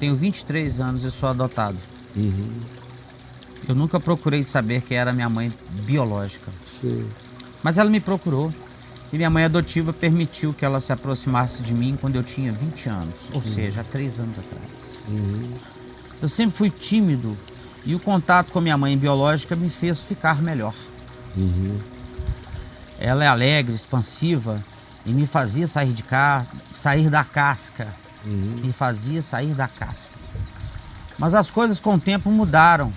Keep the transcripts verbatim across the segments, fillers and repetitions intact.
tenho vinte e três anos e sou adotado. Uhum. Eu nunca procurei saber quem era minha mãe biológica. Sim. Mas ela me procurou e minha mãe adotiva permitiu que ela se aproximasse de mim quando eu tinha vinte anos, ou uhum. seja, há três anos atrás. Uhum. Eu sempre fui tímido e o contato com minha mãe biológica me fez ficar melhor. Uhum. Ela é alegre, expansiva e me fazia sair de ca... sair da casca. Uhum. Me fazia sair da casca. Mas as coisas com o tempo mudaram.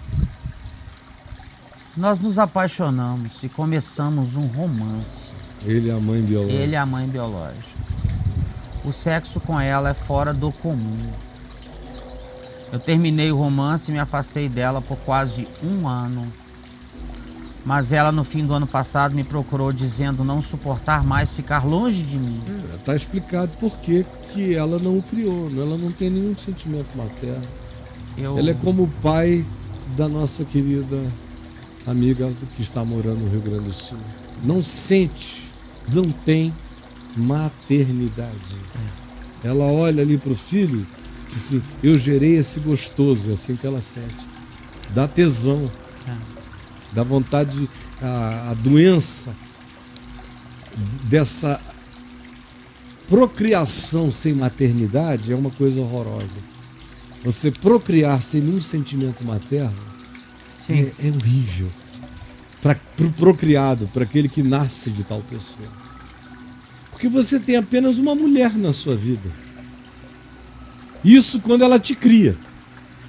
Nós nos apaixonamos e começamos um romance. Ele é a mãe biológica. Ele é a mãe biológica. O sexo com ela é fora do comum. Eu terminei o romance e me afastei dela por quase um ano. Mas ela, no fim do ano passado, me procurou dizendo não suportar mais ficar longe de mim. É, tá explicado por que que ela não o criou, né? Ela não tem nenhum sentimento materno. Eu... Ela é como o pai da nossa querida amiga que está morando no Rio Grande do Sul. Não sente, não tem maternidade. É. Ela olha ali pro filho e diz assim, eu gerei esse gostoso, é assim que ela sente. Dá tesão. É. Da vontade, de, a, a doença dessa procriação sem maternidade é uma coisa horrorosa. Você procriar sem nenhum sentimento materno é, é horrível para o procriado, para aquele que nasce de tal pessoa. Porque você tem apenas uma mulher na sua vida. Isso quando ela te cria.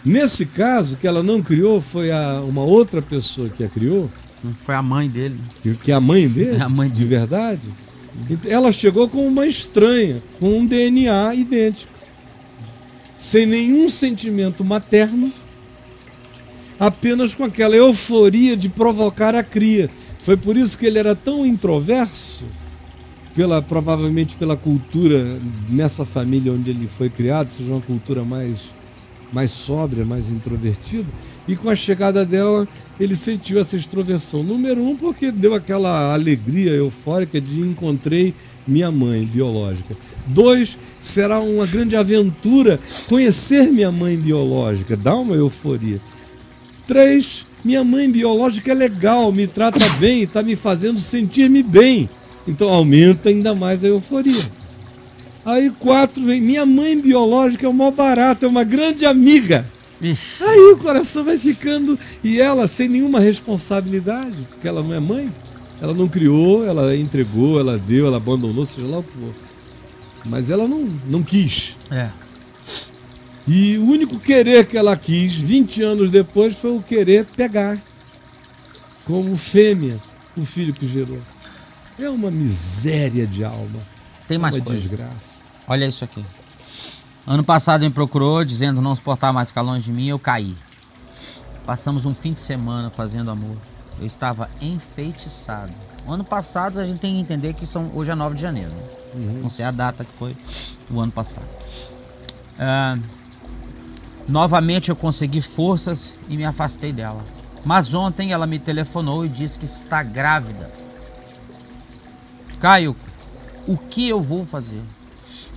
Nesse caso, que ela não criou, foi a, uma outra pessoa que a criou. Foi a mãe dele. Que, que é a mãe dele? É a mãe dele. De verdade? Ela chegou com uma estranha, com um D N A idêntico. Sem nenhum sentimento materno, apenas com aquela euforia de provocar a cria. Foi por isso que ele era tão introverso, pela, provavelmente pela cultura nessa família onde ele foi criado, seja uma cultura mais... mais sóbria, mais introvertida, e com a chegada dela ele sentiu essa extroversão. Número um, porque deu aquela alegria eufórica de encontrei minha mãe biológica. Dois, será uma grande aventura conhecer minha mãe biológica, dá uma euforia. Três, minha mãe biológica é legal, me trata bem, está me fazendo sentir-me bem, então aumenta ainda mais a euforia. Aí quatro, vem, minha mãe biológica é o maior barato, é uma grande amiga. Ixi. Aí o coração vai ficando, e ela sem nenhuma responsabilidade, porque ela não é mãe, ela não criou, ela entregou, ela deu, ela abandonou, seja lá o que for. Mas ela não, não quis. É. E o único querer que ela quis, vinte anos depois, foi o querer pegar, como fêmea, o filho que gerou. É uma miséria de alma. Tem mais coisa. Desgraça. Olha isso aqui. Ano passado ele me procurou dizendo não suportar mais ficar longe de mim, eu caí. Passamos um fim de semana fazendo amor. Eu estava enfeitiçado. O ano passado a gente tem que entender que são, hoje é nove de janeiro. Né? Uhum. Não sei a data que foi o ano passado. Ah, novamente eu consegui forças e me afastei dela. Mas ontem ela me telefonou e disse que está grávida. Caio, o que eu vou fazer?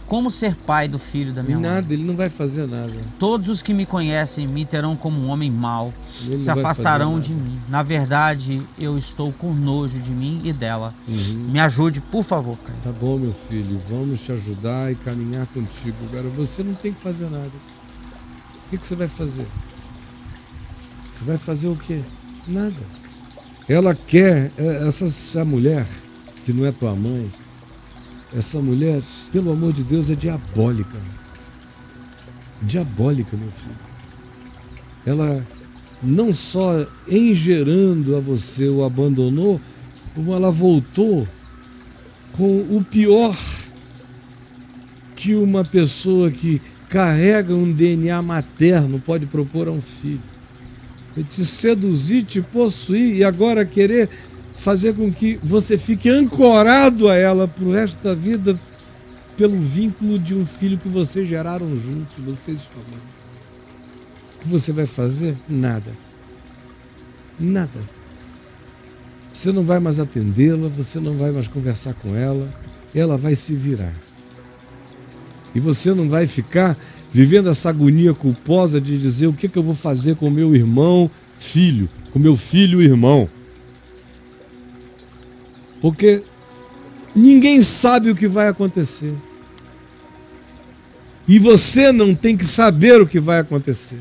Como ser pai do filho da minha nada, mãe? Nada, ele não vai fazer nada. Todos os que me conhecem me terão como um homem mau, ele se afastarão de mim. Na verdade, eu estou com nojo de mim e dela. Uhum. Me ajude, por favor, cara. Tá bom, meu filho, vamos te ajudar e caminhar contigo. Agora, você não tem que fazer nada. O que, que você vai fazer? Você vai fazer o quê? Nada. Ela quer, essa, essa mulher, que não é tua mãe, essa mulher, pelo amor de Deus, é diabólica. Diabólica, meu filho. Ela não só engerando a você o abandonou, como ela voltou com o pior que uma pessoa que carrega um D N A materno pode propor a um filho. É te seduzir, te possuir e agora querer fazer com que você fique ancorado a ela pro resto da vida pelo vínculo de um filho que vocês geraram juntos, vocês formaram. O que você vai fazer? Nada. Nada. Você não vai mais atendê-la, você não vai mais conversar com ela, ela vai se virar. E você não vai ficar vivendo essa agonia culposa de dizer o que, que eu vou fazer com o meu irmão filho, com o meu filho irmão. Porque ninguém sabe o que vai acontecer. E você não tem que saber o que vai acontecer.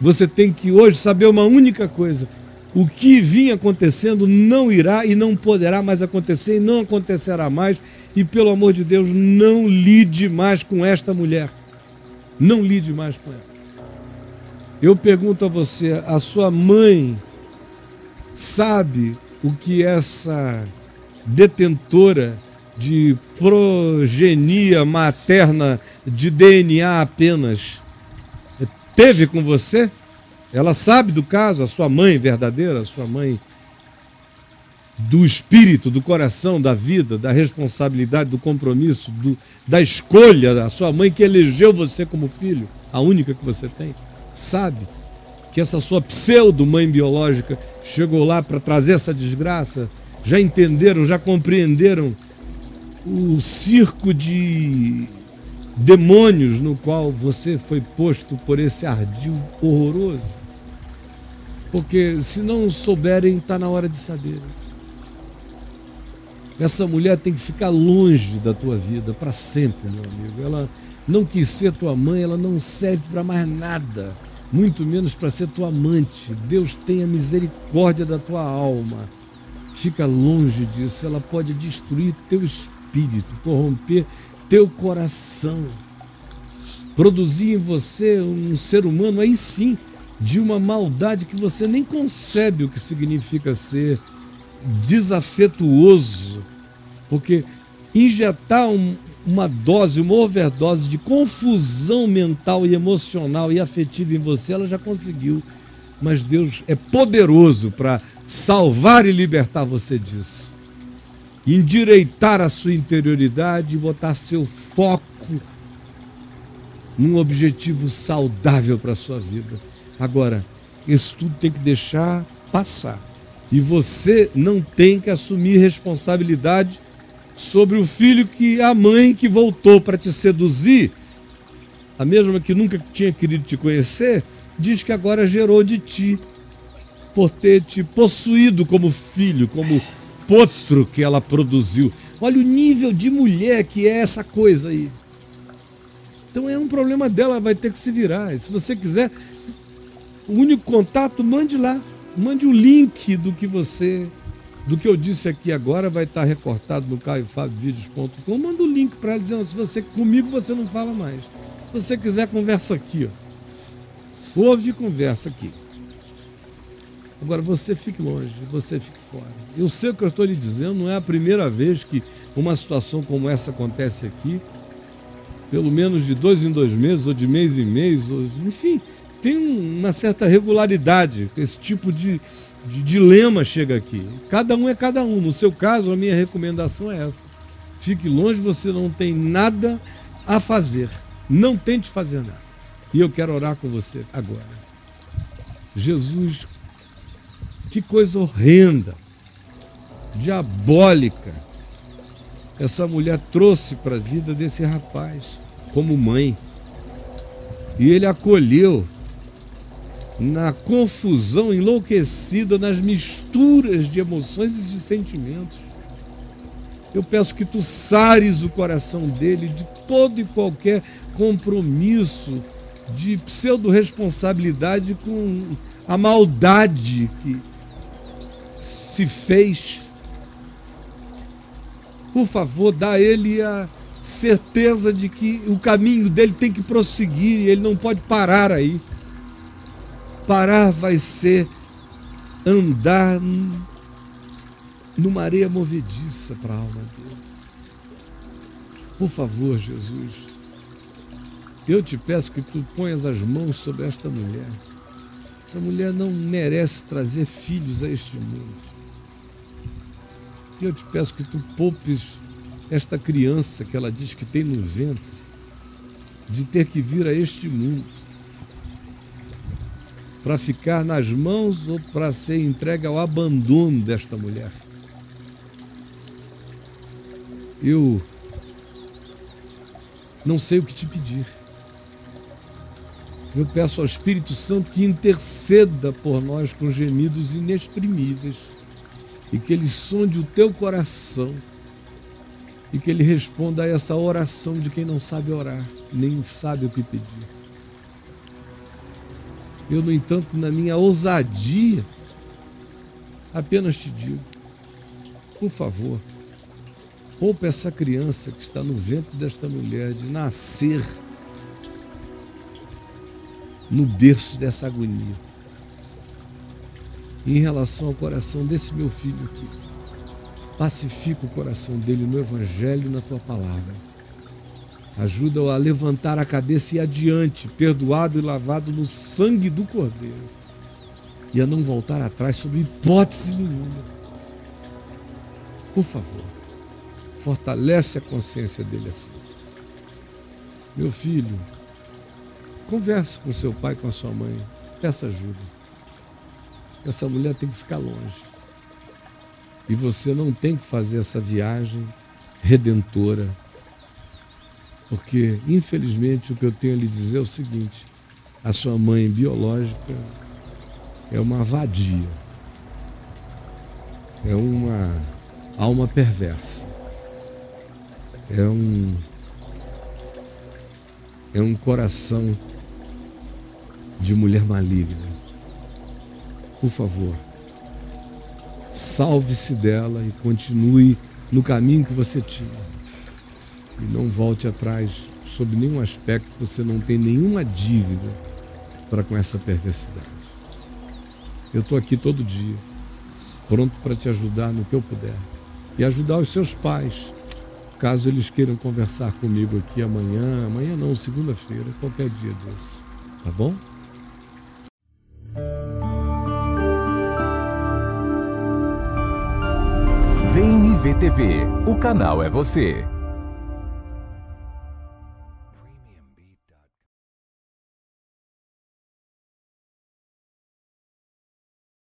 Você tem que hoje saber uma única coisa. O que vinha acontecendo não irá e não poderá mais acontecer e não acontecerá mais. E pelo amor de Deus, não lide mais com esta mulher. Não lide mais com ela. Eu pergunto a você, a sua mãe sabe o que essa detentora de progenia materna de D N A apenas teve com você? Ela sabe do caso, a sua mãe verdadeira, a sua mãe do espírito, do coração, da vida, da responsabilidade, do compromisso, do, da escolha, a sua mãe que elegeu você como filho, a única que você tem, sabe que essa sua pseudo-mãe biológica chegou lá para trazer essa desgraça? Já entenderam, já compreenderam o circo de demônios no qual você foi posto por esse ardil horroroso? Porque se não souberem, está na hora de saber. Essa mulher tem que ficar longe da tua vida para sempre, meu amigo. Ela não quis ser tua mãe, ela não serve para mais nada, muito menos para ser tua amante. Deus tenha misericórdia da tua alma. Fica longe disso, ela pode destruir teu espírito, corromper teu coração, produzir em você um ser humano, aí sim, de uma maldade que você nem concebe o que significa ser desafetuoso, porque injetar um, uma dose, uma overdose de confusão mental e emocional e afetiva em você, ela já conseguiu. Mas Deus é poderoso para salvar e libertar você disso. Endireitar a sua interioridade e botar seu foco num objetivo saudável para a sua vida. Agora, isso tudo tem que deixar passar. E você não tem que assumir responsabilidade sobre o filho que a mãe que voltou para te seduzir, a mesma que nunca tinha querido te conhecer, diz que agora gerou de ti, por ter te possuído como filho, como potro que ela produziu. Olha o nível de mulher que é essa coisa aí. Então é um problema dela, vai ter que se virar. E se você quiser, o único contato, mande lá. Mande o link do que você, do que eu disse aqui agora, vai estar recortado no caio fabio ponto net. Manda o link para ela dizendo, se você comigo você não fala mais. Se você quiser, conversa aqui, ó. Houve conversa aqui. Agora, você fique longe, você fique fora. Eu sei o que eu estou lhe dizendo, não é a primeira vez que uma situação como essa acontece aqui. Pelo menos de dois em dois meses, ou de mês em mês, ou... enfim, tem uma certa regularidade. Esse tipo de, de dilema chega aqui. Cada um é cada um. No seu caso, a minha recomendação é essa. Fique longe, você não tem nada a fazer. Não tente fazer nada. E eu quero orar com você agora. Jesus, que coisa horrenda, diabólica, essa mulher trouxe para a vida desse rapaz, como mãe. E ele acolheu na confusão enlouquecida, nas misturas de emoções e de sentimentos. Eu peço que tu sares o coração dele de todo e qualquer compromisso, de pseudo-responsabilidade com a maldade que se fez. Por favor, dá a ele a certeza de que o caminho dele tem que prosseguir e ele não pode parar aí. Parar vai ser andar numa areia movediça para a alma dele. Por favor, Jesus, eu te peço que tu ponhas as mãos sobre esta mulher. Essa mulher não merece trazer filhos a este mundo. E eu te peço que tu poupes esta criança que ela diz que tem no ventre, de ter que vir a este mundo, para ficar nas mãos ou para ser entregue ao abandono desta mulher. Eu não sei o que te pedir. Eu peço ao Espírito Santo que interceda por nós com gemidos inexprimíveis e que Ele sonde o teu coração e que Ele responda a essa oração de quem não sabe orar, nem sabe o que pedir. Eu, no entanto, na minha ousadia, apenas te digo, por favor, poupa essa criança que está no ventre desta mulher de nascer no berço dessa agonia. Em relação ao coração desse meu filho aqui, pacifica o coração dele no Evangelho e na Tua Palavra. Ajuda-o a levantar a cabeça e adiante, perdoado e lavado no sangue do Cordeiro, e a não voltar atrás sob hipótese nenhuma. Por favor, fortalece a consciência dele assim. Meu filho, converse com seu pai, com a sua mãe. Peça ajuda. Essa mulher tem que ficar longe. E você não tem que fazer essa viagem redentora. Porque, infelizmente, o que eu tenho a lhe dizer é o seguinte. A sua mãe biológica é uma vadia. É uma alma perversa. É um... É um coração de mulher maligna. Por favor, salve-se dela e continue no caminho que você tinha. E não volte atrás, sob nenhum aspecto, você não tem nenhuma dívida para com essa perversidade. Eu estou aqui todo dia, pronto para te ajudar no que eu puder. E ajudar os seus pais, caso eles queiram conversar comigo aqui amanhã, amanhã não, segunda-feira, qualquer dia desse, tá bom? Vem e Vê T V, o canal é você.